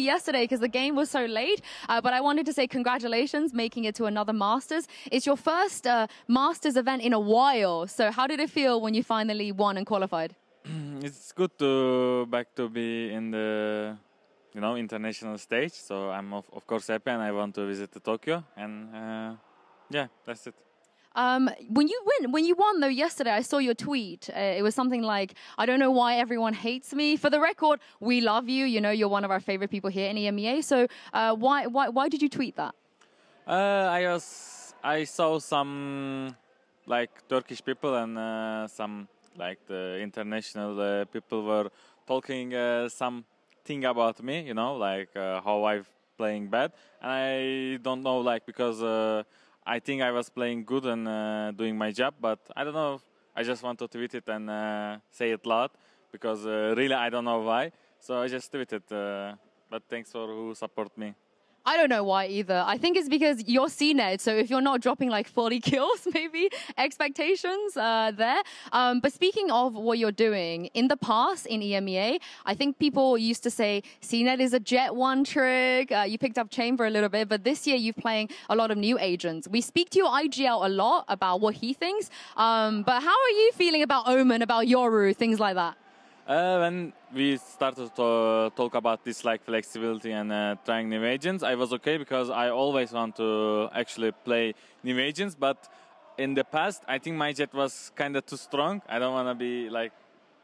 yesterday because the game was so late, but I wanted to say congratulations making it to another Masters. It's your first Masters event in a while, so how did it feel when you finally won and qualified? It's good to be in the international stage, so I'm of course happy and I want to visit Tokyo, and yeah, that's it. When you won though yesterday, I saw your tweet. It was something like, I don't know why everyone hates me. For the record, we love you. You know, you're one of our favorite people here in EMEA. So why did you tweet that? I saw some like Turkish people and some like the international people were talking something about me. You know, like how I'm playing bad, and I don't know, like, because. I think I was playing good and doing my job, but I don't know. I just want to tweet it and say it loud because really I don't know why. So I just tweeted. But thanks for who support me. I don't know why either. I think it's because you're cNed, so if you're not dropping like 40 kills, maybe expectations there. But speaking of what you're doing, in the past in EMEA, I think people used to say cNed is a Jet 1 trick. You picked up Chamber a little bit, but this year you're playing a lot of new agents. We speak to your IGL a lot about what he thinks, but how are you feeling about Omen, about Yoru, things like that? When we started to talk about this like flexibility and trying new agents, I was okay because I always want to actually play new agents, but in the past I think my Jet was kind of too strong. I don't want to be like,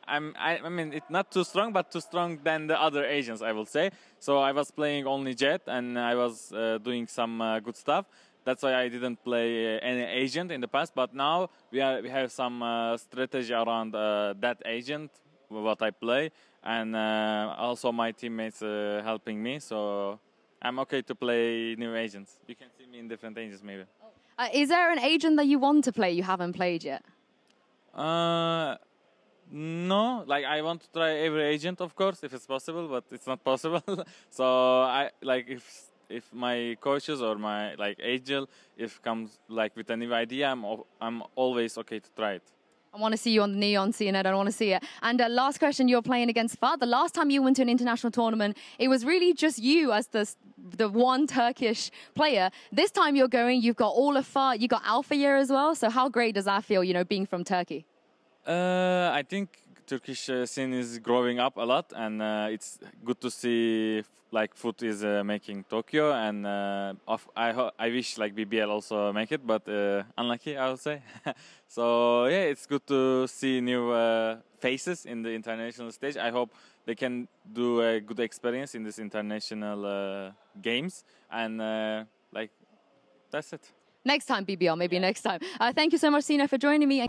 I mean it's not too strong, but too strong than the other agents, I will say. So I was playing only Jet and I was doing some good stuff. That's why I didn't play any agent in the past, but now we have some strategy around that agent, what I play, and also my teammates helping me, so I'm okay to play new agents. You can see me in different agents maybe. Is there an agent that you want to play you haven't played yet? No, like I want to try every agent of course if it's possible, but it's not possible. So I like if my coaches or my like agent comes like with a new idea, I'm always okay to try it. I want to see you on the Neon scene. I don't want to see it. And last question, you're playing against FA. The last time you went to an international tournament, it was really just you as the one Turkish player. This time you're going, you've got all of FA, you've got Alpha here as well. So how great does that feel, you know, being from Turkey? I think Turkish scene is growing up a lot, and it's good to see like FUT is making Tokyo, and I wish like BBL also make it, but unlucky I would say. So yeah, it's good to see new faces in the international stage. I hope they can do a good experience in this international games, and like that's it. Next time BBL, maybe next time. Thank you so much Sina for joining me.